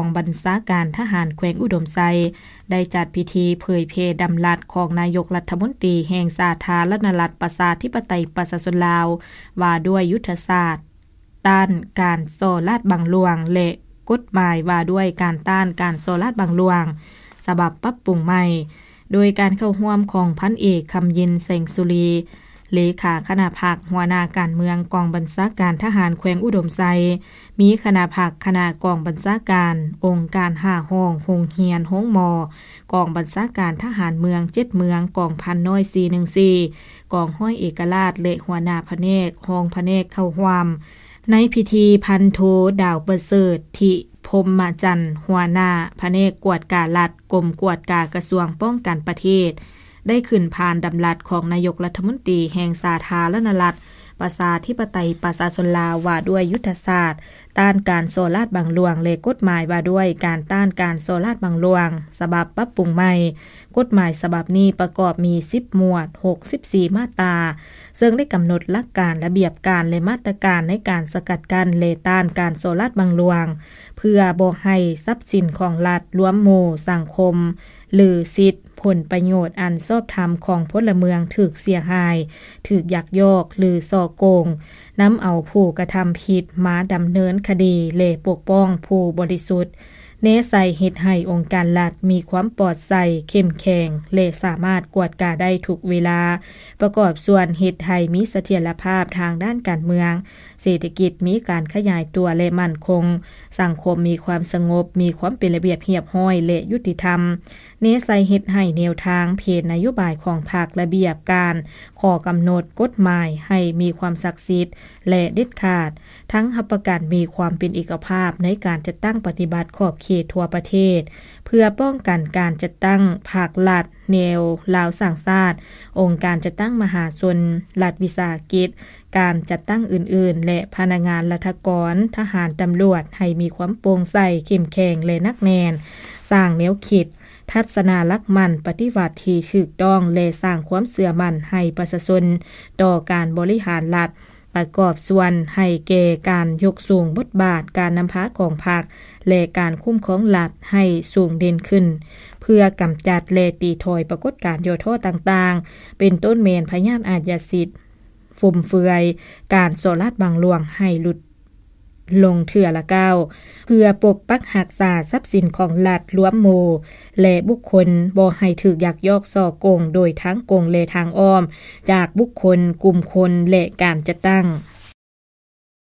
ของบรรณาการทหารแขวงอุดมไซได้จัดพิธีเผยเพดำรัสของนายกรัฐมนตรีแห่งสาธารณรัฐประชาธิปไตยประชาชนลาวว่าด้วยยุทธศาสตร์ต้านการโซลาดบังหลวงและกฎหมายว่าด้วยการต้านการโซลาดบังหลวงฉบับปรับปรุงใหม่โดยการเข้าร่วมของพันเอกคำยินเสงสุรีเลขาคณะภาคหัวหน้าการเมืองกองบัญชาการทหารแขวงอุดมไซมีคณะภาคคณะกองบัญชาการองค์การห้าห้องหงเฮียนหงมอกองบัญชาการทหารเมืองเจ็ดเมืองกองพันน้อย414กองห้อยเอกราชเลหัวหน้าพเนกหองพเนกเข้าร่วมในพิธีพันโทดาวประเสริฐทิพรหมจันทร์หัวหน้าพเนกกวดกาลัดกรมกวดกากระทรวงป้องกันประเทศได้ขึ้นผ่านดำรัสของนายกรัฐมนตรีแห่งสาธารณรัฐประชาธิปไตยประชาชนลาวว่าด้วยยุทธศาสตร์ต้านการโซลาดบังหลวงและกฎหมายว่าด้วยการต้านการโซลาดบังหลวงฉบับปรับปรุงใหม่กฎหมายฉบับนี้ประกอบมี10หมวด64มาตราซึ่งได้กำหนดหลักการระเบียบการและมาตรการในการสกัดกั้นและต้านการโซลาดบังหลวงเพื่อบ่ให้ทรัพย์สินของรัฐรวมหมู่สังคมหรือสิทธิผลประโยชน์อันชอบธรรมของพลเมืองถูกเสียหายถูกยักยอกหรือส่อโกงนำเอาผู้กระทำผิดมาดำเนินคดีและปกป้องผู้บริสุทธิ์เน้นใส่เหตุให้องค์การรัฐมีความปลอดภัยเข้มแข็งและสามารถกวดกาได้ทุกเวลาประกอบส่วนเหตุให้มีเสถียรภาพทางด้านการเมืองเศรษฐกิจมีการขยายตัวและมั่นคงสังคมมีความสงบมีความเป็นระเบียบเรียบร้อยและยุติธรรมเน้นใส่เหตุให้แนวทางเพจนโยบายของพรรคระเบียบการขอกำหนดกฎหมายให้มีความศักดิ์สิทธิ์และเด็ดขาดทั้งรับประกันมีความเป็นเอกภาพในการจัดตั้งปฏิบัติขอบเขตทั่วประเทศเพื่อป้องกันการจัดตั้งภาครัฐแนวลาวสร้างชาติองค์การจัดตั้งมหาชนรัฐวิสาหกิจการจัดตั้งอื่นๆและพนักงานรัฐกรทหารตำรวจให้มีความโปร่งใสเข้มแข็งและนักแน่นสร้างแนวคิดทัศนาลักมันปฏิวัติที่ถูกต้องและสร้างความเสื่อมั่นให้ประชาชนต่อการบริหารรัฐประกอบส่วนให้แก่การยกสูงบทบาทการนำพาของพรรคและการคุ้มครองรัฐให้สูงเด่นขึ้นเพื่อกำจัดและตีถอยปรากฏการณ์โยโธต่างๆเป็นต้นเมนพยานอาญยสิทธิ์ฟุ่มเฟือยการโซลาดบังหลวงให้หลุดลงเถื่อละก้าวเพื่อปกปักหักษาทรัพย์สินของรัฐรวมหมู่และบุคคลบ่ให้ถูกยักยอกส่อโกงโดยทั้งโกงและทางอ้อมจากบุคคลกลุ่มคนและการจัดตั้ง